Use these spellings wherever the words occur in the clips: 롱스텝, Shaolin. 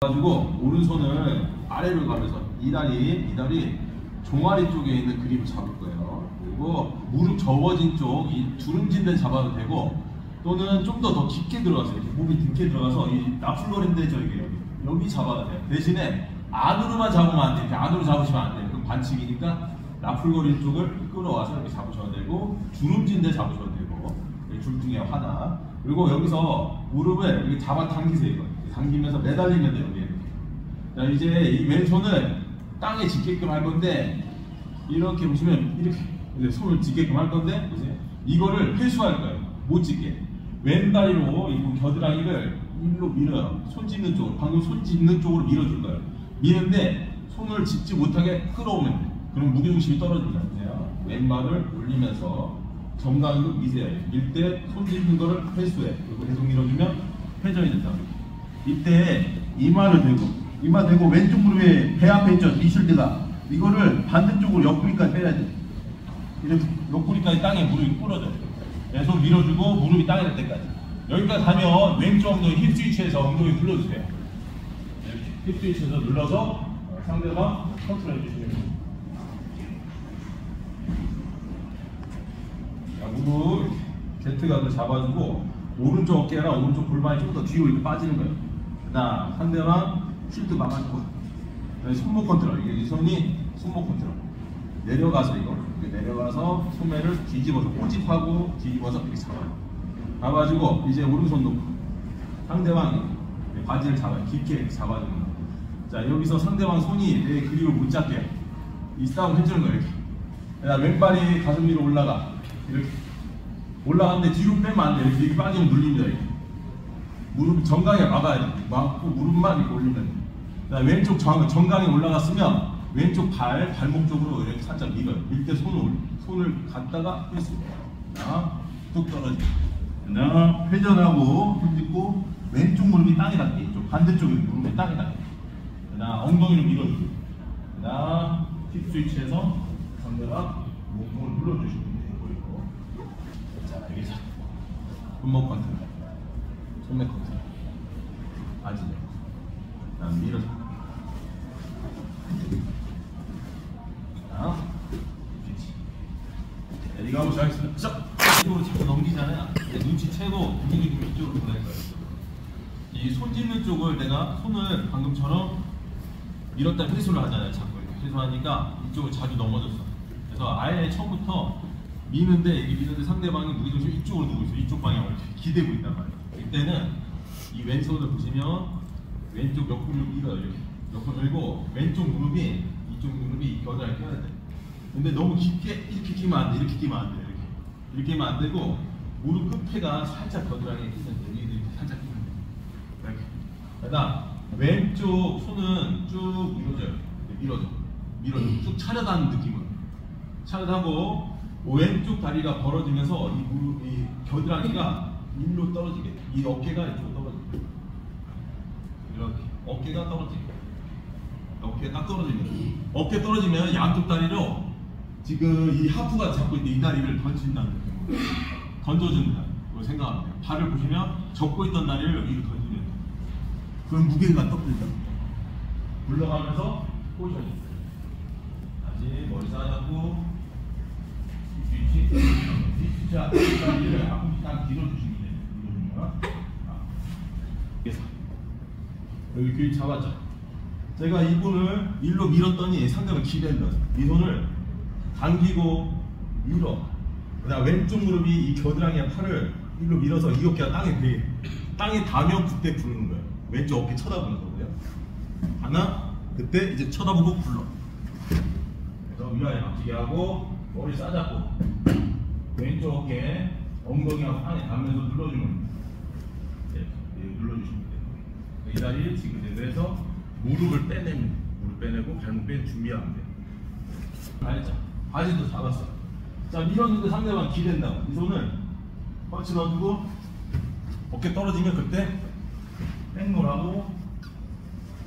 가지고 오른손을 아래로 가면서 이 다리 종아리 쪽에 있는 그립을 잡을 거예요. 그리고 무릎 접어진 쪽 이 두름진 데 잡아도 되고, 또는 좀 더 깊게 들어가서 이렇게 몸이 깊게 들어가서 이 나풀거림 되죠, 이게 여기 잡아도 돼요. 대신에 안으로만 잡으면 안 돼요. 이렇게 안으로 잡으시면 안 돼요. 그럼 반칙이니까 나풀거림 쪽을 끌어와서 이렇게 잡으셔야 되고, 주름진 데 잡으셔야 되고, 줄 중에 하나. 그리고 여기서 무릎을 이렇게 잡아당기세요. 이거 당기면서 매달리면 돼요. 여기에. 자, 이제 이 왼손을 땅에 짚게끔 할 건데, 이렇게 보시면 이렇게 손을 짚게끔 할 건데, 보세요. 이거를 회수할 거예요. 못 짚게. 왼다리로 이 겨드랑이를 일로 밀어요. 손 짚는 쪽으로. 방금 손 짚는 쪽으로 밀어줄 거예요. 미는데 손을 짚지 못하게 끌어오면 돼요. 그럼 무게중심이 떨어진다는 거예요. 왼발을 올리면서 정강이로 미세요. 밀 때 손 짚는 거를 회수해. 그리고 계속 밀어주면 회전이 된다. 이때 이마를 대고, 왼쪽 무릎에 배 앞에 있죠, 미슐드가. 이거를 반대쪽으로 옆구리까지 빼야지. 이렇게 옆구리까지 땅에 무릎이 꿇어져요. 계속 밀어주고 무릎이 땅에 닿을 때까지. 여기까지 가면 왼쪽 엉덩이 힙 스위치에서 엉덩이 눌러주세요. 이렇게 힙 스위치에서 눌러서 상대방 컨트롤 해주시면 됩니다. 자, 무릎 Z각을 잡아주고 오른쪽 어깨랑 오른쪽 골반이 좀 더 뒤로 이렇게 빠지는 거예요. 자, 상대방 쉴드 막아주고 손목 컨트롤. 이게 손이 손목 컨트롤. 내려가서 이거 내려가서 소매를 뒤집어서 꼬집하고 뒤집어서 이렇게 잡아요. 잡아주고 이제 오른손 놓고 상대방 바지를 잡아요. 깊게 잡아주는 거예요. 자, 여기서 상대방 손이 내 그립을 못 잡게 이 싸움 해주는 거예요. 이렇게. 자, 왼발이 가슴 위로 올라가. 이렇게 올라가는데 뒤로 빼면 안 돼. 이렇게 빠지면 눌립니다. 이렇게. 무릎 정강에 막아야 돼. 막고 무릎만 이렇게 올리면 돼. 왼쪽 정강에 올라갔으면 왼쪽 발목 쪽으로 이렇게 살짝 밀어요. 밀 때 손을 갖다가 펼수 있어요. 뚝 떨어지고. 회전하고 손 짚고 왼쪽 무릎이 땅에 닿게. 반대쪽 무릎이 땅에 닿게. 엉덩이를 밀어주고. 힙 스위치에서 상대가 몸통을 눌러주시면 되고. 자, 여기서 손목 컨트롤. 손매 컨트롤. 아지네. 자, 밀어줘. 자, 그렇지. 이거 한번 시작하겠습니다. 자! 이쪽으로 자꾸 넘기잖아요. 눈치채고 분위기 좀 이쪽으로 보낼 거예요. 이 손 짚는 쪽을 내가 손을 방금처럼 밀었다 회수를 하잖아요. 자꾸 이렇게 회수하니까 이쪽을 자주 넘어졌어. 그래서 아예 처음부터 미는데 상대방이 무게중심이 이쪽으로 누고 있어요. 이쪽 방향으로 이렇게 기대고 있단 말이에요. 이때는 이 왼손을 보시면 왼쪽 옆구리를 밀어요. 이렇게 옆구리를 밀고 이쪽 무릎이 겨드랑이 껴야 돼. 근데 너무 깊게 이렇게 끼면 안 돼. 이렇게 끼면 안 되고 무릎 끝에가 살짝 겨드랑이에 끼면 돼. 이렇게 살짝 끼면 돼. 이렇게. 그러다 왼쪽 손은 쭉 밀어줘요. 밀어줘. 쭉 차려다는 느낌으로. 차려다고 왼쪽 다리가 벌어지면서 이 겨드랑이가 일로 떨어지게, 이 어깨가 이쪽으로 떨어지게, 이렇게 어깨가 떨어지게, 어깨 딱 떨어지면, 어깨 떨어지면 양쪽 다리로 지금 이 하프가 잡고 있는 이 다리를 던진다는 느낌으로 던져준다, 그걸 생각합니다. 발을 보시면 접고 있던 다리를 여기로 던지면, 그럼 무게가 떨어진다. 굴러가면서 포지션이 있어요. 다시 머리 쌓아잡고 뒤치자 다리를 앞으로 딱 길어주시면. 여기 귀 잡았죠. 제가 이분을 일로 밀었더니 상대가 기댄다. 이 손을 당기고 밀어. 그다음 왼쪽 무릎이 이 겨드랑이의 팔을 일로 밀어서 이 어깨가 땅에 닿으면 그때 굴르는 거예요. 왼쪽 어깨 쳐다보는 거고요. 하나, 그때 이제 쳐다보고 굴러. 그래서 위아래 앞치기 하고 머리 싸잡고 왼쪽 어깨 엉덩이하고 땅에 닿으면서 눌러주는 거예요. 눌러주시면 돼요. 이 다리 지금 내려서 무릎을 빼내면, 무릎 빼내고 발목 빼 준비하면 돼요. 알죠? 바지도 잡았어요. 자, 밀었는데 상대방 기댄다고. 이 손을 펀치 넣어주고 어깨 떨어지면 그때 백롤하고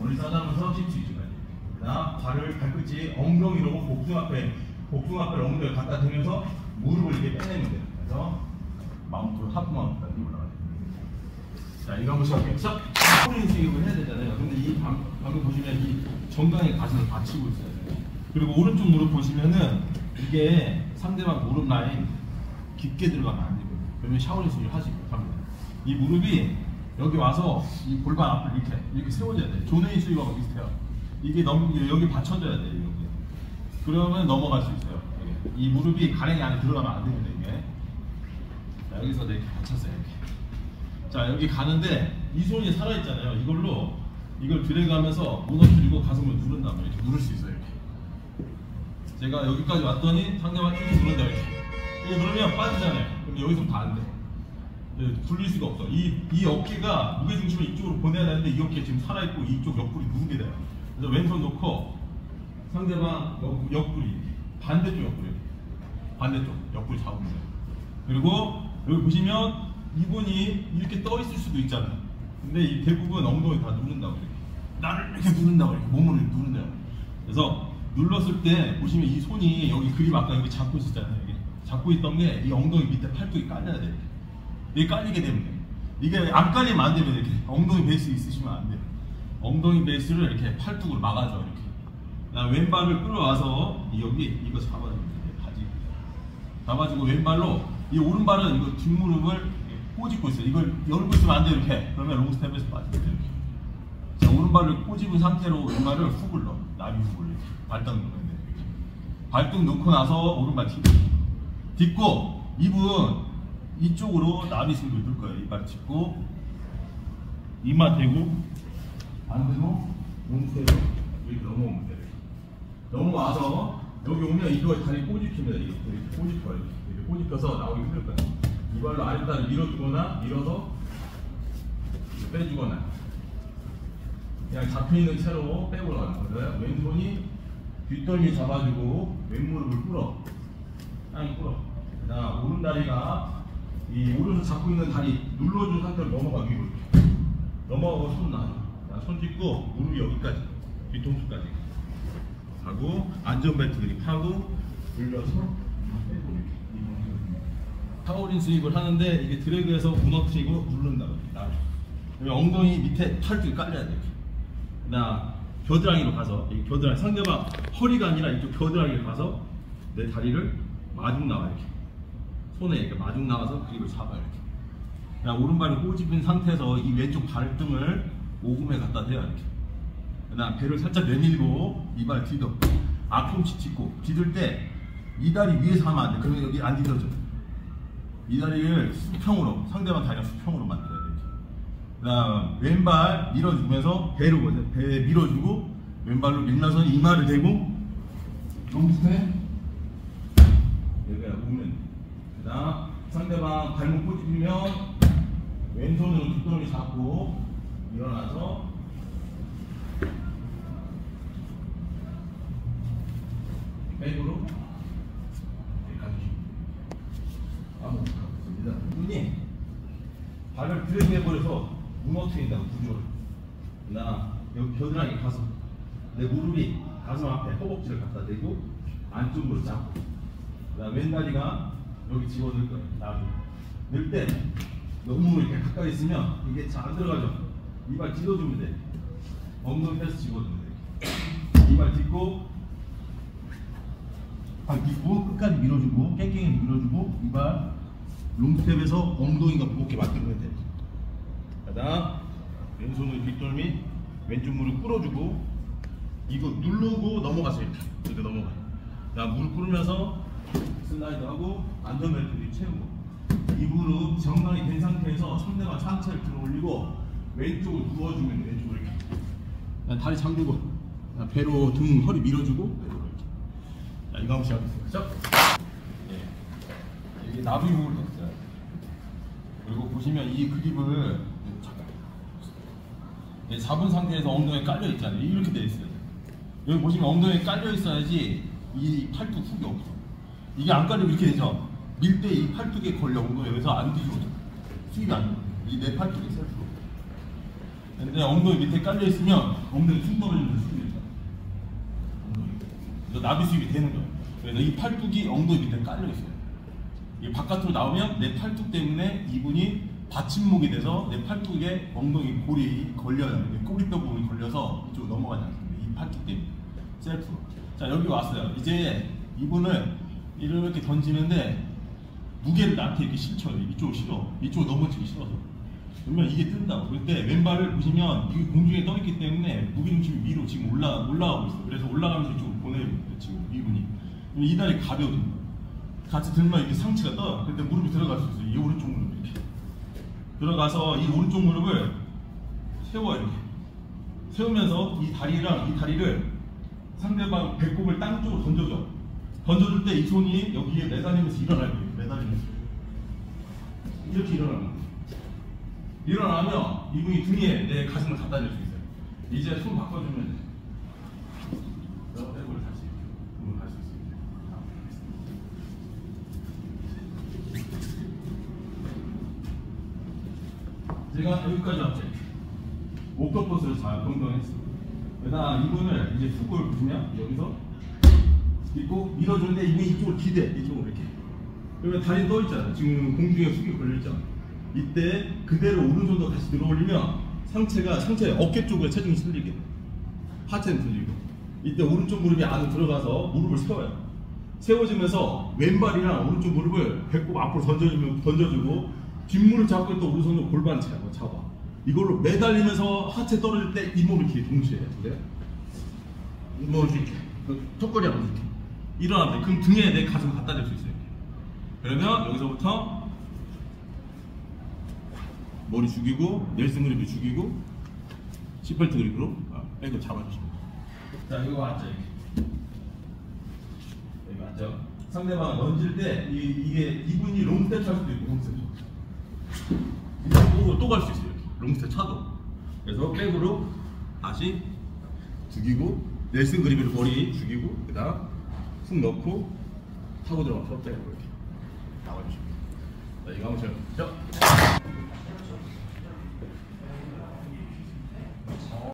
머리 싸다면서 쉴 수 있지 말이에요. 그다음 발을 발끝이 엉덩이로 복숭아뼈를 엉덩이를 갖다 대면서 무릎을 이렇게 빼내면 돼요. 그래서 마운트로 하프 마운트까지 올라가요. 자, 이거 한번 시작해. 시작! 샤오린 스윙을 해야 되잖아요. 근데 이 방금 보시면 이 정강이 가슴을 받치고 있어야 돼요. 그리고 오른쪽 무릎 보시면은 이게 상대방 무릎 라인 깊게 들어가면 안 되거든요. 그러면 샤오린 스윙을 하지 못합니다. 이 무릎이 여기 와서 이 골반 앞을 이렇게 세워줘야 돼요. 조네이 스윙하고 비슷해요. 이게 여기 받쳐줘야 돼요. 여기. 그러면 넘어갈 수 있어요. 이 무릎이 가랭이 안에 들어가면 안 됩니다. 이게. 자, 여기서 이렇게 받쳤어요. 이렇게. 자, 여기 가는데 이 손이 살아있잖아요. 이걸로 이걸 드래그하면서 무너뜨리고 가슴을 누른 다음에 이렇게 누를 수 있어요. 이렇게. 제가 여기까지 왔더니 상대방 힘이 누른다. 이렇게. 이거 누르면 빠지잖아요. 근데 여기서부터 안 돼. 굴릴 수가 없어. 이 어깨가 무게중심을 이쪽으로 보내야 되는데 이 어깨 지금 살아있고 이쪽 옆구리 누르게 돼요. 그래서 왼손 놓고 상대방 옆구리 반대쪽 옆구리 반대쪽 옆구리 잡으면 돼요. 그리고 여기 보시면 이분이 이렇게 떠 있을 수도 있잖아. 근데 이 대부분 엉덩이 다 누른다고 이렇게. 나를 이렇게 누른다고 이렇게 몸을 이렇게 누른다고. 그래서 눌렀을 때 보시면 이 손이 여기 그립 아까 여기 잡고 있었잖아요. 이게 잡고 있던 게 이 엉덩이 밑에 팔뚝이 깔려야 돼. 이게 깔리게 되면 돼. 이게 안 깔리면 안 되면 이렇게 엉덩이 베이스 있으시면 안 돼. 엉덩이 베이스를 이렇게 팔뚝으로 막아줘 이렇게. 나 왼발을 끌어와서 여기 이거 잡아줍니다. 바지 잡아주고 왼발로 이 오른발은 이거 뒷무릎을 꼬집고 있어요. 이걸 열고 있으면 안 돼요. 이렇게. 그러면 롱스텝에서 빠집니다. 이렇게. 자, 오른발을 꼬집은 상태로 왼발을 훅을 넣어. 나비 훅을 이렇게. 발등 넣어야 돼요. 이렇게. 발등 넣고 나서 오른발 딛고 입은 이쪽으로 나비 훅을 넣을 거예요. 이발 짚고 이마 대고 안 되고 롱스텝으로 여기 넘어오면 돼요. 넘어와서 여기 오면 이거 다리 꼬집힙니다. 이렇게 꼬집어요. 이렇게 꼬집혀서 나오기 힘들 거예요. 이발로 아랫다리 밀어주거나 밀어서 빼주거나 그냥 잡혀있는 채로 빼고 올라가는 거예요. 왼손이 뒷덜미 잡아주고 왼무릎을 꿇어 땅에 꿇어. 자, 오른다리가 이 오른손 잡고 있는 다리 눌러준 상태로 넘어가 위로 넘어가고 손 놔줘. 자, 손 짚고 무릎이 여기까지 뒤통수까지 하고 안전벨트 그립하고 눌러서 샤오린 스윕을 하는데 이게 드래그해서 무너뜨리고 누른다고. 엉덩이 밑에 팔뚝이 깔려야 돼. 나 겨드랑이로 가서 이 겨드랑이 상대방 허리가 아니라 이쪽 겨드랑이로 가서 내 다리를 마중 나와 이렇게. 손에 이렇게 마중 나가서 그립을 잡아 이렇게. 나 오른발이 꼬집힌 상태에서 이 왼쪽 발등을 오금에 갖다 대요 이렇게. 나 배를 살짝 내밀고 이발 뒤덮 앞꿈치 짚고 뒤들 때 이 다리 위에서 하면 안 돼. 그러면 여기 안 뒤져져. 이 다리를 수평으로 상대방 다리랑 수평으로 만들어야 돼요. 그 다음 왼발 밀어주면서 배로 보세요. 배 밀어주고 왼발로 밀라서 이마를 대고 롱스텝 여기가 오면 그 다음 상대방 발목 꼬집히면 왼손으로 뒷덜미 잡고 일어나서 백으로 이분이 발을 드래그해버려서 무너뜨린다고 구조를. 나 여기 겨드랑이 가서 내 무릎이 가슴 앞에 허벅지를 갖다 대고 안쪽으로 잡고 나 왼다리가 여기 집어넣을 거예요. 나를 넣을 때 너무 이렇게 가까이 있으면 이게 잘 안 들어가죠. 이발 찢어주면 돼. 엉덩이 펴서 집어주면 돼. 이발 딛고 딛고 끝까지 밀어주고 깽깽이 밀어주고 이발 롱스텝에서 엉덩이가 무겁게 만들어야 돼. 그 다음 왼손으로 뒷덜미 왼쪽 무릎 꿇어주고 이거 누르고 넘어가세요. 이렇게 넘어가. 나 무릎 꿇으면서 슬라이드 하고 안전벨트를 채우고 이 무릎 정강이 된 상태에서 상대방 상체를 들어 올리고 왼쪽으로 누워주면 돼. 왼쪽으로 이렇게. 난 다리 잠그고 난 배로 등 허리 밀어주고 배로 이렇게. 자, 이거 한번 시작해보세요. 시작! 예. 이게 나비 부분을 넣었어요. 그리고 보시면 이 그립을 잡은 상태에서 엉덩이에 깔려 있잖아요. 이렇게 돼 있어요. 여기 보시면 엉덩이에 깔려 있어야지 이 팔뚝 훅이 없어. 이게 안 깔리면 이렇게 되죠. 밀 때 이 팔뚝에 걸려 엉덩이 여기서 안 뒤집어져. 수입이 안 돼. 이 내 팔뚝이 셀프로. 근데 엉덩이 밑에 깔려 있으면 엉덩이 쑥 떨어지는 수입이 있다. 그래서 나비 수입이 되는 거예요. 그래서 이 팔뚝이 엉덩이 밑에 깔려 있어요. 바깥으로 나오면 내 팔뚝 때문에 이분이 받침목이 돼서 내 팔뚝에 엉덩이 골이 걸려요. 꼬리뼈 부분이 걸려서 이쪽으로 넘어가지 않습니다. 이 팔뚝 때문에 셀프로. 자, 여기 왔어요. 이제 이분을 이렇게 던지는데 무게를 나한테 이렇게 실쳐요. 이쪽으로 실어. 이쪽으로 넘어지기 싫어서. 그러면 이게 뜬다고. 그때 왼발을 보시면 이게 공중에 떠있기 때문에 무게중심이 위로 지금 올라가고 있어요. 그래서 올라가면서 이쪽으로 보내요. 지금 이분이. 이 다리 가벼워집니다. 같이 들면 이렇게 상체가 떠요. 근데 무릎이 들어갈 수 있어요. 이 오른쪽 무릎 이렇게. 들어가서 이 오른쪽 무릎을 세워요. 이렇게. 세우면서 이 다리랑 이 다리를 상대방 배꼽을 땅 쪽으로 던져줘. 던져줄 때 이 손이 여기에 매달리면서 일어나요. 매달리면서. 이렇게 일어나는 거예요. 일어나면 이분이 등에 내 가슴을 갖다줄 수 있어요. 이제 손 바꿔주면 돼요. 배꼽을 다시 이렇게 할 수 있어요. 제가 여기까지 왔죠. 목도 포스를 잘 변경했어요. 그다음 이분을 이제 훅을 보시면 여기서 있고 밀어주는데 이분이 이쪽으로 기대, 이쪽으로 이렇게. 그러면 다리 떠 있잖아요. 지금 공중에 훅이 걸려 있잖아요. 이때 그대로 오른손도 같이 들어올리면 상체 어깨 쪽에 체중이 실리게, 하체는 들리고. 이때 오른쪽 무릎이 안으로 들어가서 무릎을 세워요. 세워지면서 왼발이랑 오른쪽 무릎을 배꼽 앞으로 던져주고. 뒷무릎 잡고 또 오른손으로 골반 잡아. 이걸로 매달리면서 하체 떨어질 때 잇몸을 이렇게 동시에 해야 돼. 잇몸을 이렇게. 턱걸이 하면서 이렇게. 일어나면 돼. 그럼 등에 내 가슴을 갖다 댈 수 있어요. 그러면 여기서부터 머리 죽이고, 넬슨 그립도 죽이고, 시펠트 그립으로 이거 잡아주시면 돼요. 자, 이거 앉아. 여기 앉아. 상대방을 던질 때 이게 이분이 롱스텝 할 수도 있고, 롱스텝. 또 갈 수 있어요. 롱스텝 차도. 그래서 백으로 다시 죽이고, 넬슨 그립으로 머리 죽이고, 그 다음 훅 넣고 타고 들어가서 백으로 이렇게 나와주십니다. 자, 이거 한번 해보시죠.